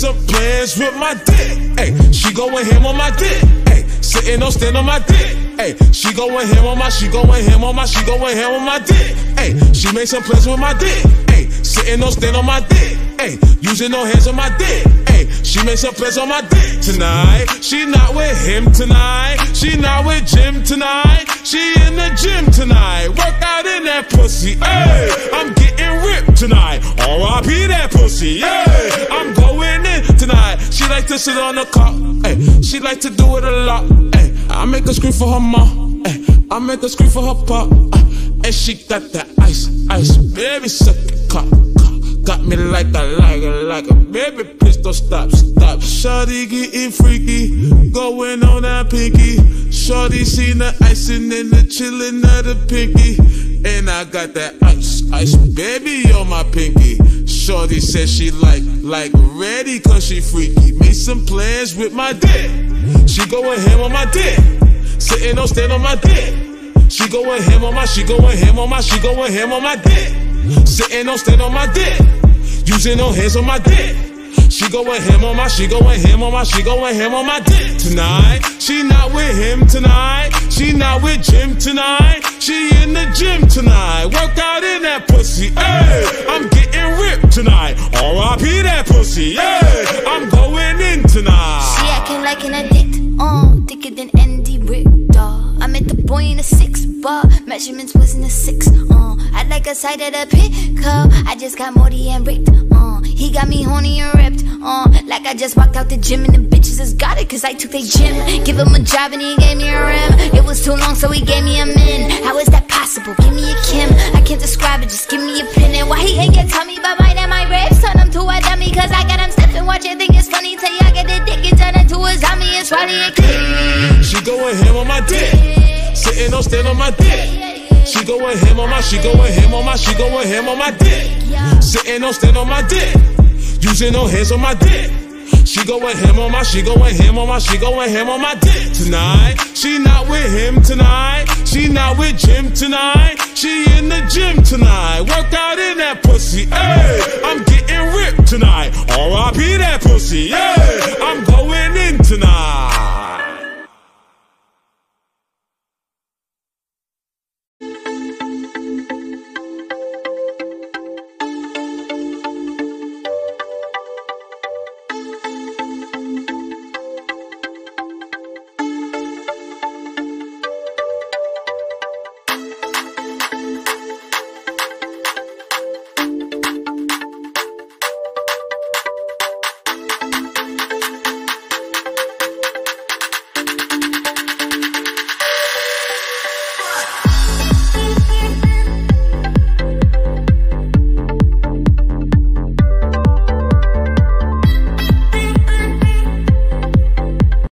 makes up plans with my dick. Hey, she goin' ham on my dick. Hey, sitting on stand on my dick. Hey, she goin' ham on my, she goin' ham on my, she goin' ham on my dick. Hey, she makes up plans with my dick. Hey, sitting on stand on my dick. Hey, using no hands on my dick. Hey, she makes up plans on my dick tonight. She not with him tonight. She not with Jim tonight. She in the gym tonight. Work out in that pussy. Hey, I'm getting ripped tonight. R.I.P. that pussy. Hey, I'm going in tonight. She like to sit on the car. Hey, she like to do it a lot. Hey, I make her scream for her mom. Hey, I make her scream for her pop. And she got that ice, ice, baby, suck it, cock, cock. Got me like I like it, like a baby, please don't stop, stop. Shorty getting freaky, going on that pinky. Shorty seen the icing and the chillin' of the pinky. And I got that ice, ice, baby, on my pinky. Shorty said she like ready, cause she freaky. Made some plans with my dick. She goin' ham on my dick. Sitting on stand on my dick. She goin' ham on my, she goin' ham on my, she goin' ham on my dick. Sitting on stand on my dick, using no hands on my dick. She goin' ham on my, she goin' ham on my, she goin' ham on my dick tonight. She not with him tonight. She not with Jim tonight. She in the gym tonight. Work out in that pussy. Hey, I'm getting ripped tonight. R.I.P. that pussy. Hey, I'm going in tonight. She acting like an addict. Thicker than Andy Richter. I met the boy in a 6 bar, measurements wasn't a 6. I like a side of the pickup. I just got moldy and ripped. He got me horny and ripped. Like I just walked out the gym and the bitches has got it cause I took their gym. Give him a job and he gave me a rim. It was too long so he gave me a min. How is that possible? Give me a Kim. I can't describe it, just give me a pin. And why he ain't your tummy but mine and my ribs? Turn him to a dummy cause I got him stepping. Watch it, think it's funny till y'all get the dick and turn it to a zombie. It's Ronnie and Click. She goin' ham on my dick. Sitting on stand on my dick. She goin' ham on my, she goin' ham on my, she goin' ham on my dick. Sitting on stand on my dick. Using no hands on my dick. She goin' ham on my, she goin' ham on my, she goin' ham on my dick tonight. She not with him tonight. She not with Jim tonight. She in the gym tonight. Work out in that pussy. Hey, I'm getting ripped tonight. R.I.P. that pussy.